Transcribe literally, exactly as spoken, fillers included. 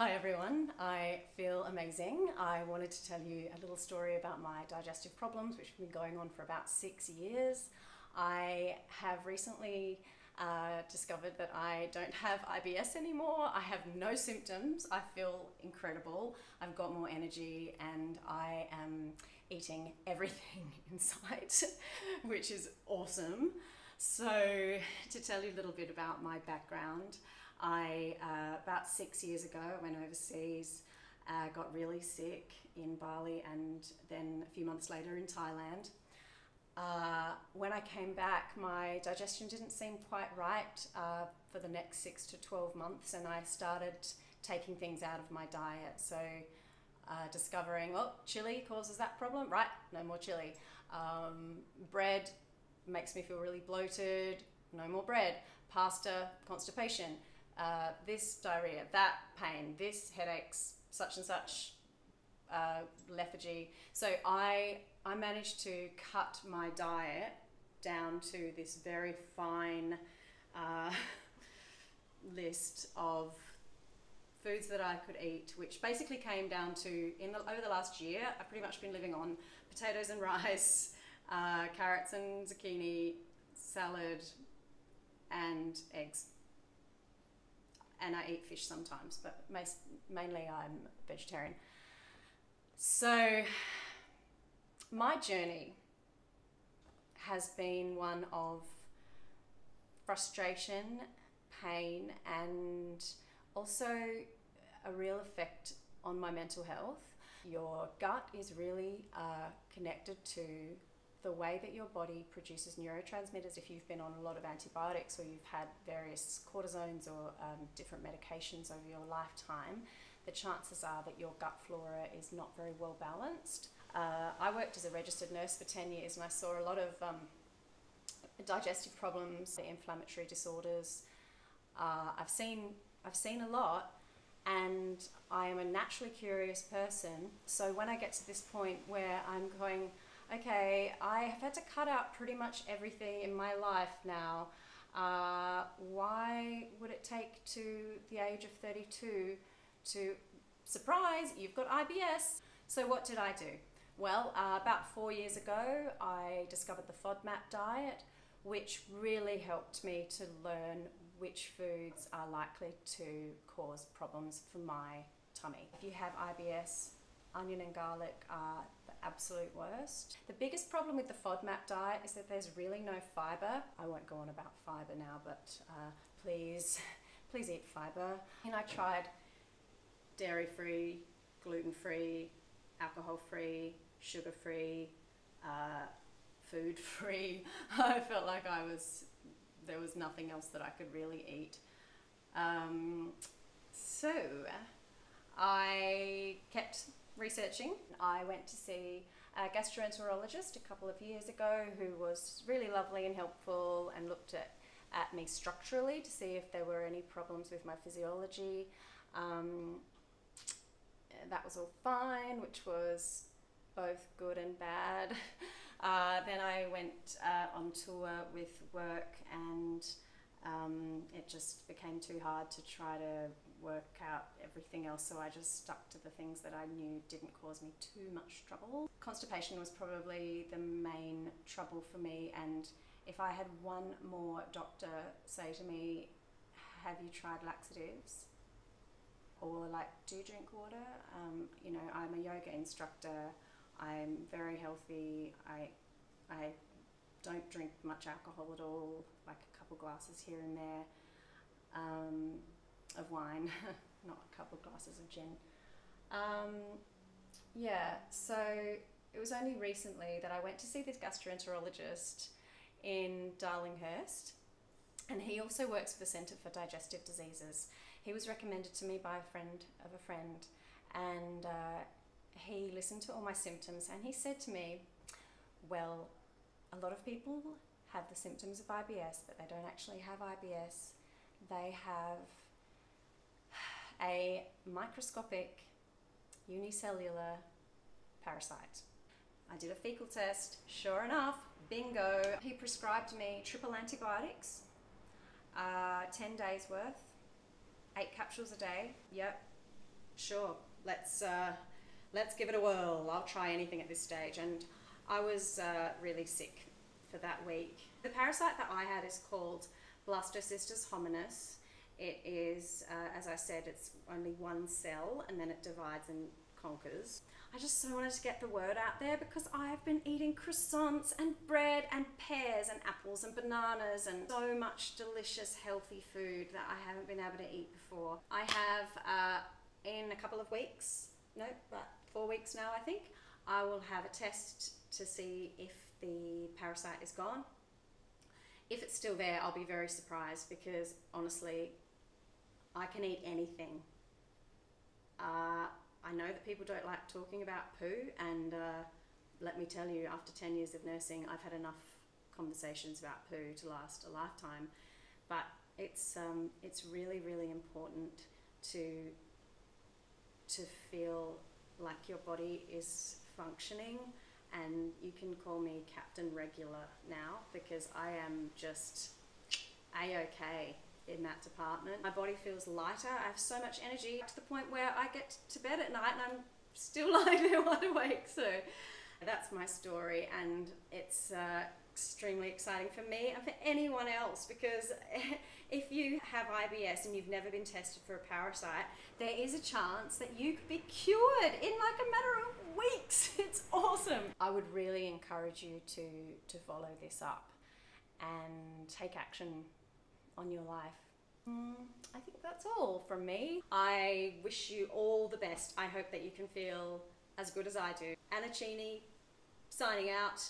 Hi everyone, I feel amazing. I wanted to tell you a little story about my digestive problems, which have been going on for about six years. I have recently uh, discovered that I don't have I B S anymore. I have no symptoms. I feel incredible. I've got more energy and I am eating everything in sight, which is awesome. So to tell you a little bit about my background, I, uh, about six years ago, I went overseas, uh, got really sick in Bali and then a few months later in Thailand. Uh, when I came back, my digestion didn't seem quite right uh, for the next six to twelve months, and I started taking things out of my diet. So uh, discovering, oh, chili causes that problem, right, no more chili. Um, bread makes me feel really bloated, no more bread. Pasta, constipation. Uh, this diarrhea, that pain, this headaches, such and such, uh, lethargy. So I, I managed to cut my diet down to this very fine uh, list of foods that I could eat, which basically came down to, in the, over the last year, I've pretty much been living on potatoes and rice, uh, carrots and zucchini, salad, and eggs. And I eat fish sometimes, but mainly I'm vegetarian. So my journey has been one of frustration, pain, and also a real effect on my mental health. Your gut is really uh, connected to the way that your body produces neurotransmitters. If you've been on a lot of antibiotics or you've had various cortisones or um, different medications over your lifetime, the chances are that your gut flora is not very well balanced. Uh, I worked as a registered nurse for ten years and I saw a lot of um, digestive problems, the inflammatory disorders. Uh, I've seen, I've seen a lot. And I am a naturally curious person. So when I get to this point where I'm going, okay, I have had to cut out pretty much everything in my life now. Uh, why would it take to the age of thirty-two to, surprise, you've got I B S? So what did I do? Well, uh, about four years ago, I discovered the FODMAP diet, which really helped me to learn which foods are likely to cause problems for my tummy. If you have I B S, onion and garlic are the absolute worst. The biggest problem with the FODMAP diet is that there's really no fiber. I won't go on about fiber now, but uh, please, please eat fiber. And I tried dairy-free, gluten-free, alcohol-free, sugar-free, uh, food-free. I felt like I was, there was nothing else that I could really eat. Um, so I kept researching. I went to see a gastroenterologist a couple of years ago who was really lovely and helpful and looked at, at me structurally to see if there were any problems with my physiology. Um, that was all fine, which was both good and bad. Uh, then I went uh, on tour with work and Um, it just became too hard to try to work out everything else, so I just stuck to the things that I knew didn't cause me too much trouble. Constipation was probably the main trouble for me, and if I had one more doctor say to me, have you tried laxatives? Or like, do you drink water? Um, you know, I'm a yoga instructor, I'm very healthy, I, I don't drink much alcohol at all, like a couple glasses here and there um, of wine, not a couple glasses of gin. Um, yeah, so it was only recently that I went to see this gastroenterologist in Darlinghurst, and he also works for the Centre for Digestive Diseases. He was recommended to me by a friend of a friend, and uh, he listened to all my symptoms and he said to me, well, a lot of people have the symptoms of I B S, but they don't actually have I B S. They have a microscopic unicellular parasite. I did a fecal test, sure enough, bingo. He prescribed me triple antibiotics, uh, ten days worth, eight capsules a day, yep, sure, let's, uh, let's give it a whirl. I'll try anything at this stage. And I was uh, really sick for that week. The parasite that I had is called Blastocystis hominis. It is, uh, as I said, it's only one cell and then it divides and conquers. I just so wanted to get the word out there because I've been eating croissants and bread and pears and apples and bananas and so much delicious healthy food that I haven't been able to eat before. I have, uh, in a couple of weeks, no, but four weeks now I think, I will have a test to see if the parasite is gone. If it's still there, I'll be very surprised because honestly, I can eat anything. Uh, I know that people don't like talking about poo, and uh, let me tell you, after ten years of nursing, I've had enough conversations about poo to last a lifetime. But it's, um, it's really, really important to, to feel like your body is functioning. And you can call me Captain Regular now because I am just A-okay in that department. My body feels lighter, I have so much energy to the point where I get to bed at night and I'm still lying there wide awake. So that's my story, and it's uh, extremely exciting for me and for anyone else, because if you have I B S and you've never been tested for a parasite, there is a chance that you could be cured in like a matter of weeks. It's awesome. I would really encourage you to, to follow this up and take action on your life. Mm, I think that's all from me. I wish you all the best. I hope that you can feel as good as I do. Anna Cheney, signing out.